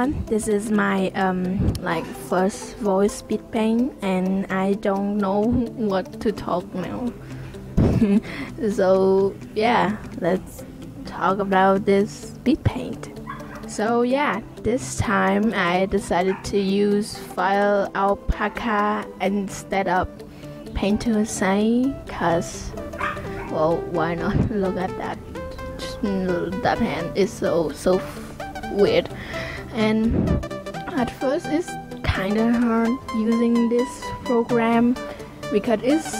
everyone, this is my first voice speed paint and I don't know what to talk now. So yeah, let's talk about this speed paint. So yeah, this time I decided to use Fire Alpaca instead of Painter's Say, cause well, why not? Look at that. That hand is so weird. And at first it's kinda hard using this program because it's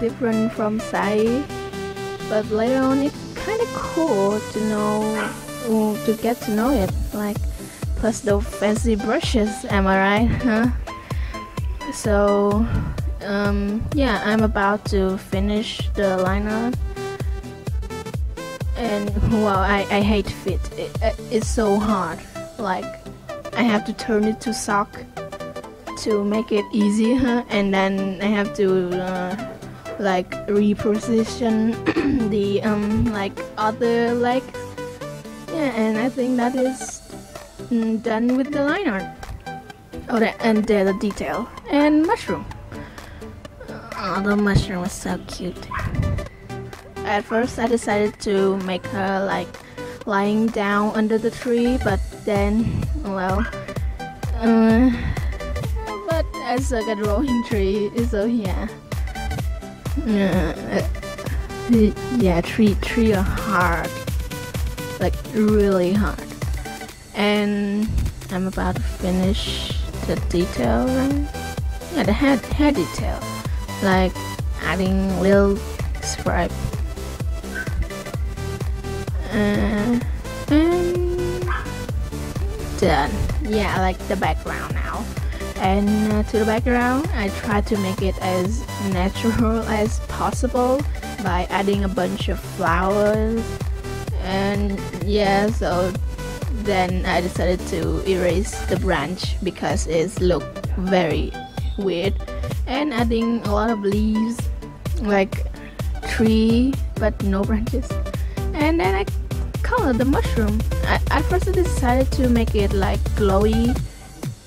different from SAI, but later on it's kinda cool to know, to get to know it, plus those fancy brushes, am I right, huh? So yeah, I'm about to finish the liner. And wow, I hate fit. It's so hard. I have to turn it to sock to make it easier, and then I have to reposition the other leg. Yeah, and I think that is done with the line art. Oh, and the detail and mushroom. Oh, the mushroom was so cute. At first I decided to make her lying down under the tree, but then but I suck at rolling tree, so yeah. Yeah, tree are hard, really hard. And I'm about to finish the detail, right? Yeah, the hair detail, adding little stripe. And done. Yeah, I like the background now. And to the background, I try to make it as natural as possible by adding a bunch of flowers. And yeah, so then I decided to erase the branch because it looked very weird. And adding a lot of leaves, tree, but no branches. And then I color the mushroom. At first I decided to make it glowy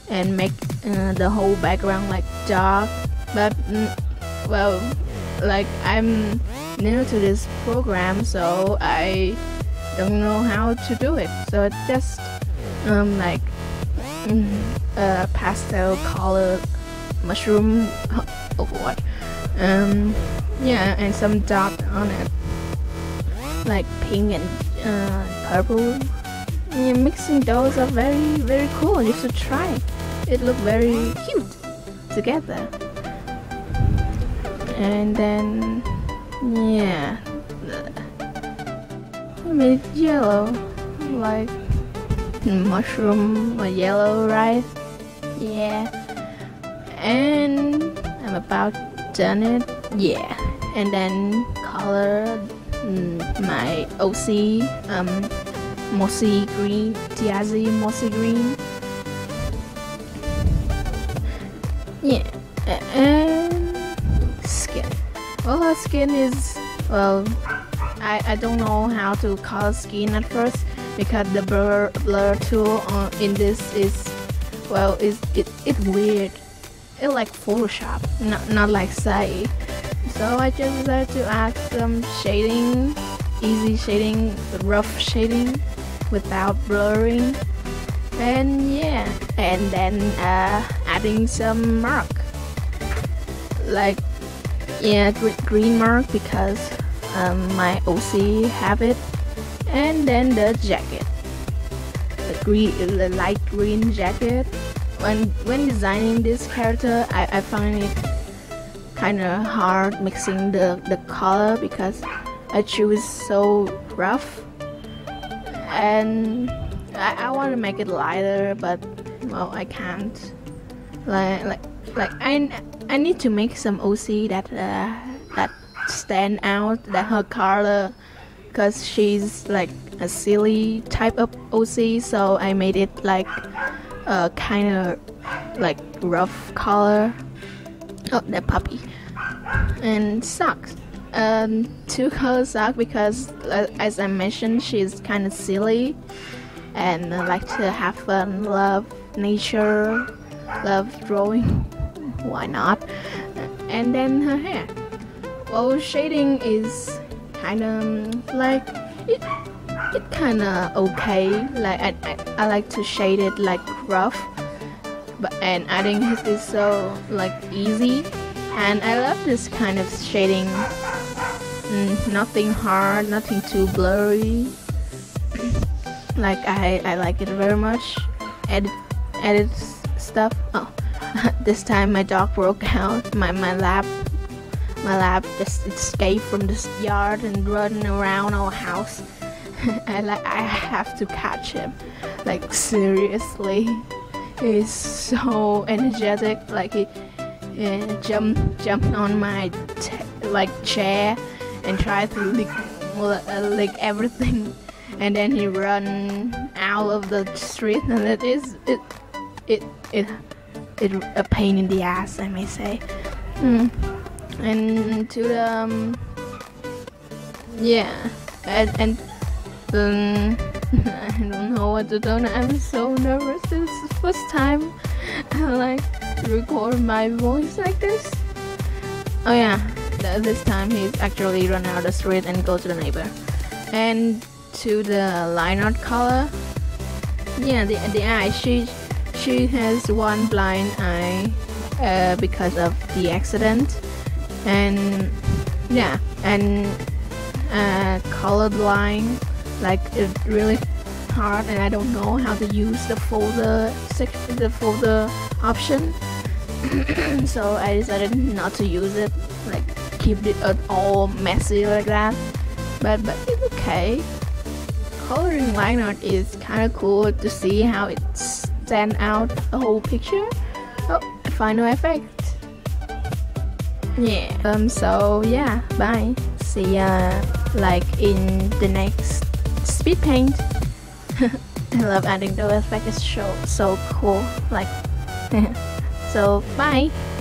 and make the whole background dark, but I'm new to this program, so I don't know how to do it, so I just pastel color mushroom. Oh god. Yeah, and some dark on it, pink and purple. Yeah, mixing those are very, very cool. You should try. It looked very cute together. And then yeah, I made it yellow, mushroom or yellow rice. Yeah, and I'm about done it. Yeah, and then color my OC, Mossy Green, Tiazi Mossy Green. Yeah, and skin. Well, her skin is, I don't know how to color skin at first because the blur tool in this is, it's weird. It's like Photoshop, not like SAI. So I just decided to add some shading, easy shading, rough shading, without blurring. And yeah, and then adding some mark, yeah, green mark because my OC have it. And then the jacket, the light green jacket. When designing this character, I find it kinda hard mixing the color because I choose so rough, and I want to make it lighter, but I can't. I need to make some OC that stand out, that her color, because she's a silly type of OC, so I made it kinda rough color. Oh, that puppy. And socks, two color sock because as I mentioned, she's kind of silly, and like to have fun, love nature, love drawing, why not? And then her hair. Well, shading is kind of like it kind of okay. Like I like to shade it like rough, but and adding is so like easy, and I love this kind of shading. Nothing hard, nothing too blurry. Like I like it very much. Edit stuff. Oh, this time my dog broke out. My lab just escaped from this yard and running around our house. I have to catch him. Like seriously, he's so energetic. Like he jumped on my chair and tried to lick everything, and then he run out of the street, and it is a pain in the ass, I may say. And to the yeah, and I don't know what to do. I'm so nervous. This is the first time I like to record my voice like this. Oh yeah. This time he's actually run out of the street and go to the neighbor. And to the line art color, yeah, the eye. She has one blind eye because of the accident, and yeah, and colorblind. Like it's really hard, and I don't know how to use the folder option. So I decided not to use it. Like, keep it all messy like that, but it's okay. Coloring line art is kind of cool to see how it stands out the whole picture. Oh, final effect. Yeah. So yeah. Bye. See ya. Like in the next speed paint. I love adding those effects. It's so cool. Like. So bye.